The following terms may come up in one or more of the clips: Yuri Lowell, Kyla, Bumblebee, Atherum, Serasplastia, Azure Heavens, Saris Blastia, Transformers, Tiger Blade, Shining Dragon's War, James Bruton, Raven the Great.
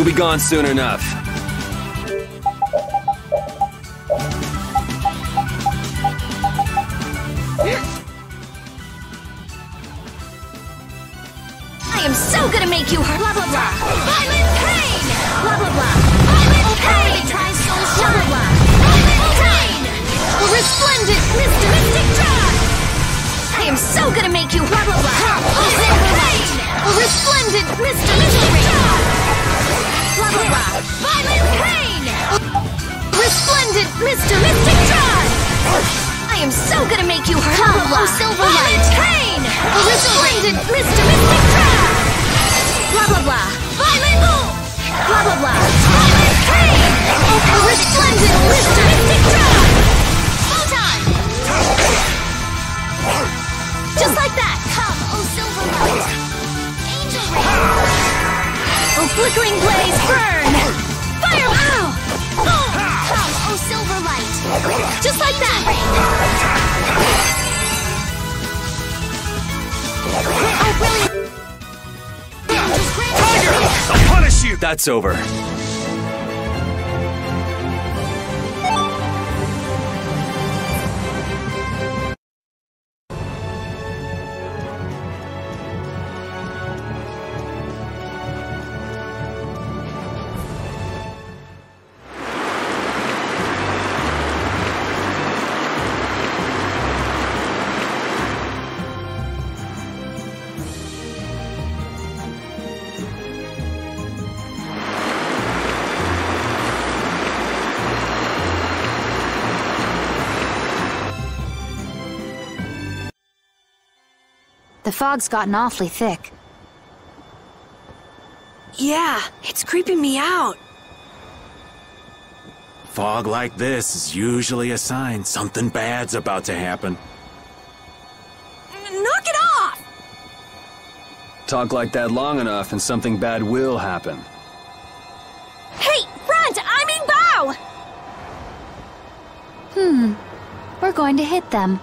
You'll be gone soon enough. I am so gonna make you hurt. Blah blah blah. I'm in pain. Blah blah blah. I'm in pain. Blah blah blah. I'm in pain. Resplendent, mystic dragon. I am so gonna make you blah blah blah. I'm in pain. Resplendent, mystic dragon. Blah blah blah. I'm in pain. Resplendent, mystic dragon. I am so gonna make you hurt. Blah, blah, blah. Oh, silver light. Pain. Resplendent, mystic crab. Blah blah blah. Violent. Blah blah blah. Violent pain. Resplendent, mystic crab. Hold on. Just like that. Come, oh silver light. Angel rain. Oh flickering blaze, burn. Fire. Ow. Boom. Come, oh silver light. Just like that. I really... Tiger! I'll punish you! That's over. The fog's gotten awfully thick. Yeah, it's creeping me out. Fog like this is usually a sign something bad's about to happen. Knock it off! Talk like that long enough and something bad will happen. Hey, front! I mean bow! We're going to hit them.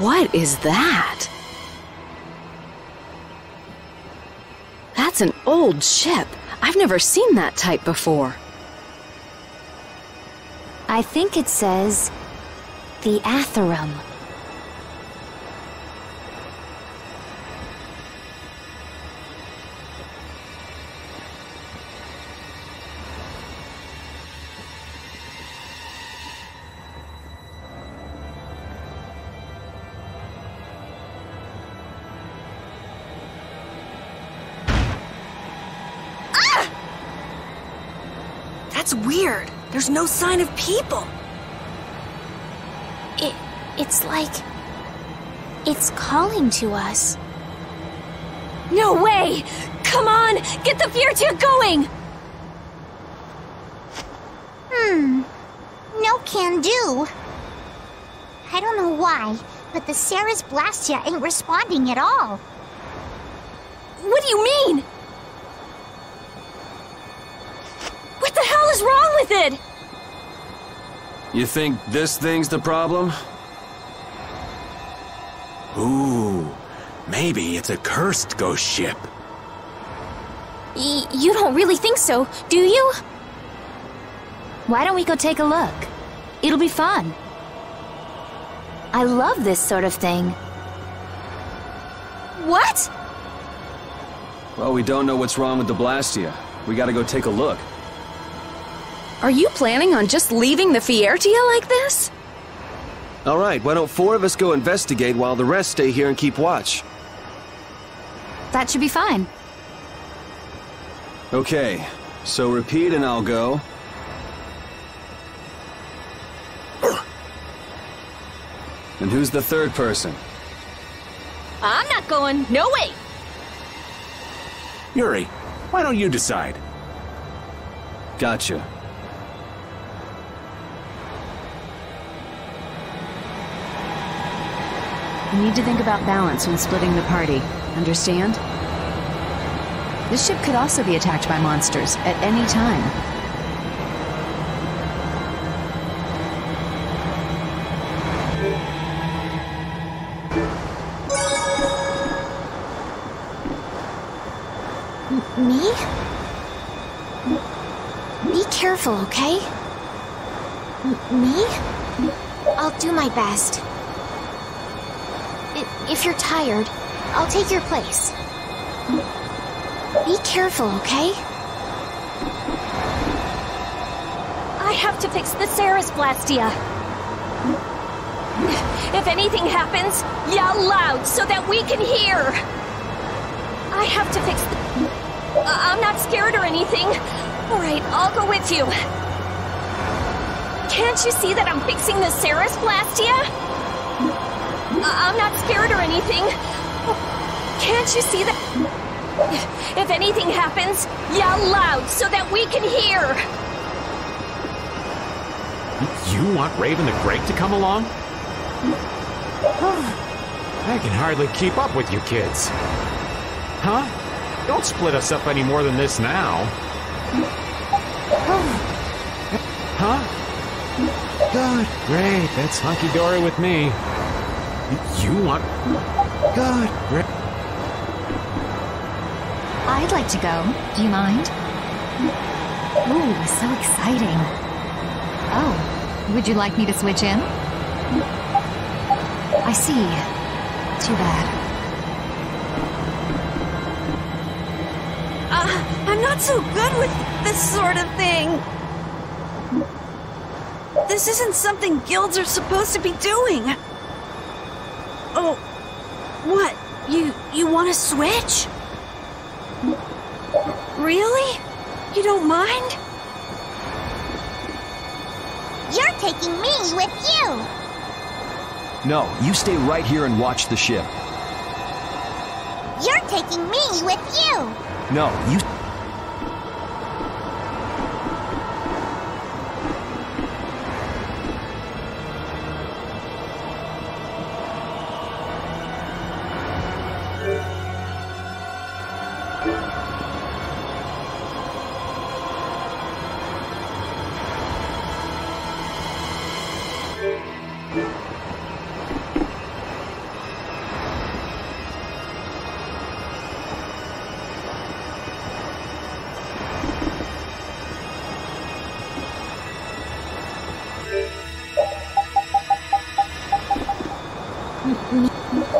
What is that? That's an old ship. I've never seen that type before. I think it says the Atherum. Weird. There's no sign of people. It's like... it's calling to us. No way! Come on! Get the fear tier going! No can do. I don't know why, but the Saris Blastia ain't responding at all. What do you mean? What is wrong with it? You think this thing's the problem? Ooh, maybe it's a cursed ghost ship. You don't really think so, do you? Why don't we go take a look? It'll be fun. I love this sort of thing. What? Well, we don't know what's wrong with the Blastia. We gotta go take a look. Are you planning on just leaving the Fiertia like this? All right, why don't 4 of us go investigate while the rest stay here and keep watch? That should be fine. Okay, so repeat and I'll go. And who's the third person? I'm not going, no way! Yuri, why don't you decide? Gotcha. You need to think about balance when splitting the party. Understand? This ship could also be attacked by monsters at any time. Me? Be careful, okay? Me? I'll do my best. If you're tired, I'll take your place. Be careful, okay? I have to fix the Serasplastia. If anything happens, yell loud so that we can hear. I have to fix the... I'm not scared or anything. All right, I'll go with you. Can't you see that I'm fixing the Serasplastia? I'm not scared or anything. Can't you see that... If anything happens, yell loud so that we can hear! You want Raven the Great to come along? I can hardly keep up with you kids. Huh? Don't split us up any more than this now. Huh? Good. Great, that's hunky-dory with me. You want... Good. Great. I'd like to go. Do you mind? Ooh, so exciting. Oh, would you like me to switch in? I see. Too bad. I'm not so good with this sort of thing. This isn't something guilds are supposed to be doing. Oh, what? You want to switch? Really? You don't mind? You're taking me with you! No, you stay right here and watch the ship. You're taking me with you! No, you...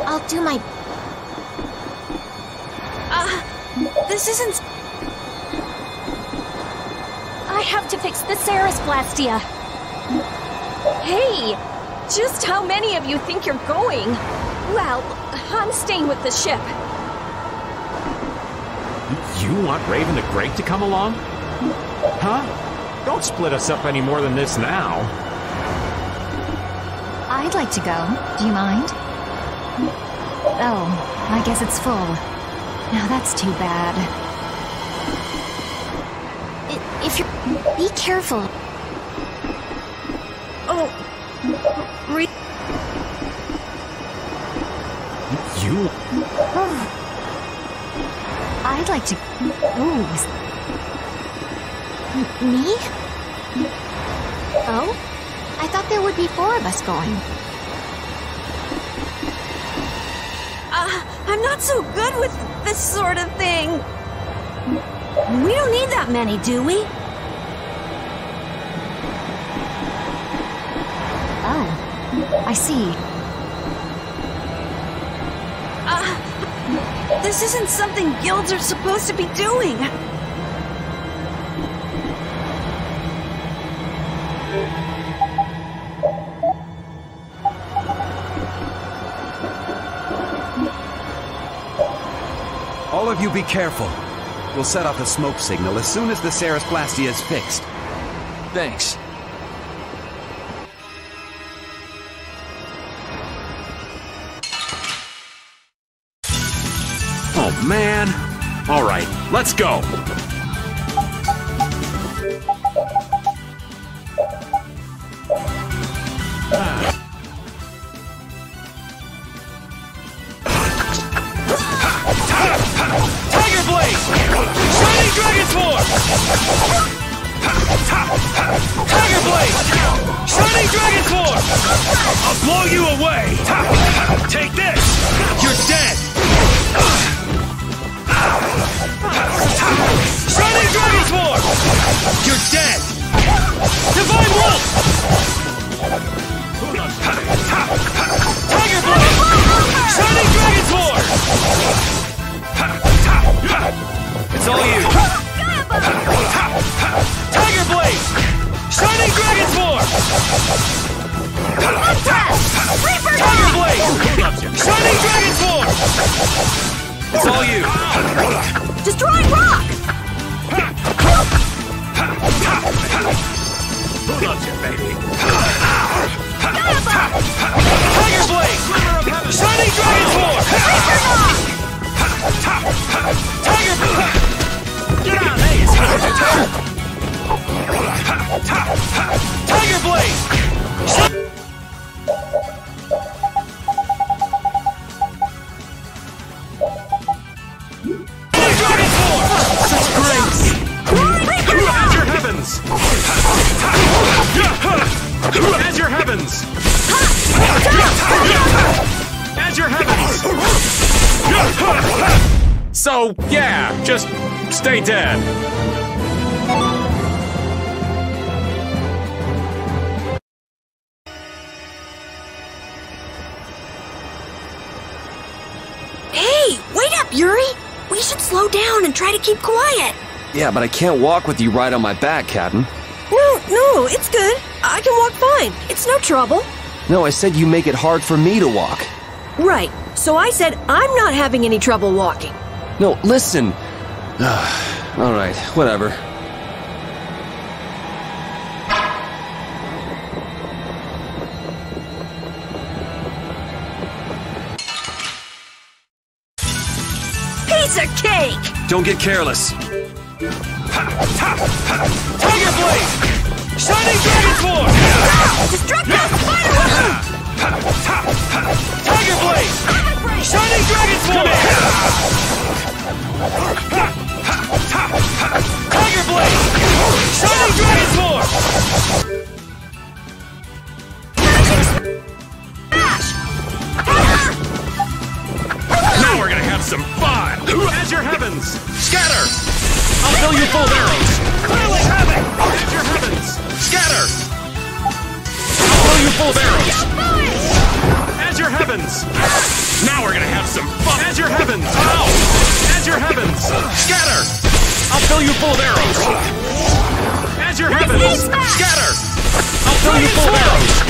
I'll do my... this isn't... I have to fix the Serasplastia. Hey, just how many of you think you're going? Well, I'm staying with the ship. You want Raven the Great to come along? Huh? Don't split us up any more than this now. I'd like to go. Do you mind? Oh, I guess it's full. Now that's too bad. If you're... Be careful. Oh. You... Oh. I'd like to... Ooh. Me? Oh? I thought there would be four of us going. I'm not so good with this sort of thing. We don't need that many, do we? Oh, I see. This isn't something guilds are supposed to be doing. All of you be careful. We'll set off a smoke signal as soon as the Serasplastia is fixed. Thanks. Oh, man. All right, let's go. Tiger Blade! Shining Dragon's War! I'll blow you away! Take this! You're dead! Shining Dragon's War! You're dead! Divine Wolf! Tiger Blade! Shining Dragon's War! It's all you! Tiger Blade! Shining Dragon's War! Tiger Blade! Shining Dragon's War! It's all you! Destroying rock! Who loves you, baby? Tiger Blade! Shining Dragon's War! Tiger Blade! Get out of here! Tiger Blade! Dragon's War! Such grace! Azure Heavens! Azure Heavens! Azure Heavens! So, yeah, just stay dead. Yuri, we should slow down and try to keep quiet. Yeah, but I can't walk with you right on my back, Captain. No, it's good. I can walk fine. It's no trouble. No, I said you make it hard for me to walk. Right, so I said I'm not having any trouble walking. No, listen. All right, whatever. Don't get careless. Tiger Blade! Shining Dragon's War! Destructo! Tiger Blade! Shining Dragon's War! Tiger Blade! Shining Dragon's War! Now we're gonna have some fun! Azure Heavens! Scatter! I'll fill you full of arrows! Railing Havoc! Azure Heavens! Scatter! I'll fill you full of arrows! Azure Heavens! Now we're gonna have some fun! Azure Heavens! Ow! Azure Heavens! Scatter! I'll fill you full of arrows! Azure Heavens! Scatter! I'll fill you full of arrows!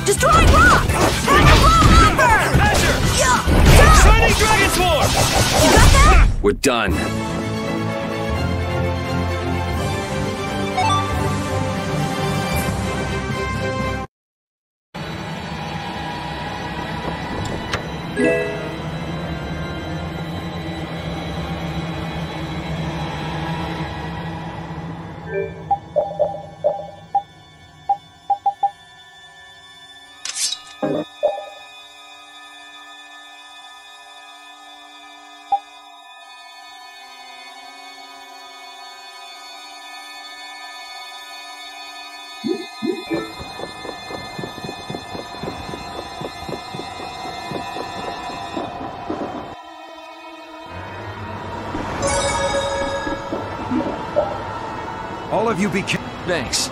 Destroying rock! Shining Dragon's War! You got that? We're done. All of you be careful. Thanks.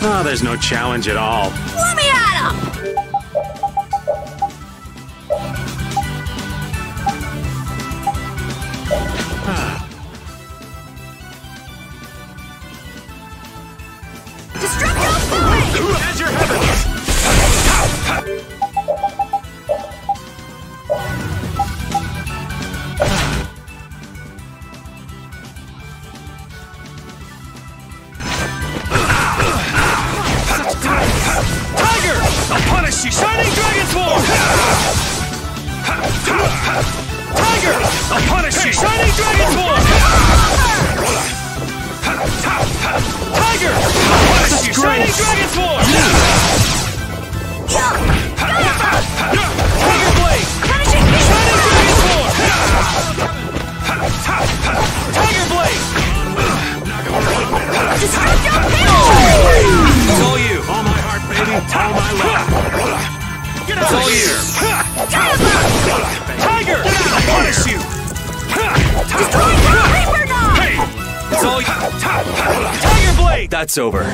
Oh, there's no challenge at all. Let me at him! Destructo Flame! Azure Heavens! Tiger! I'll punish you! Shining Dragon's War! Tiger! I'll punish you! Shining Dragon's War! Tiger! I'll punish you! Shining Dragon's War! Tiger Blade! Punishing me! Shining Dragon's War! Tiger Blade! It's all you! All my heart, baby! All my love! Get out of here! Tiger! I'll punish you! Destroy the Reaper Dog! Hey! It's all you! Tiger Blade! That's over.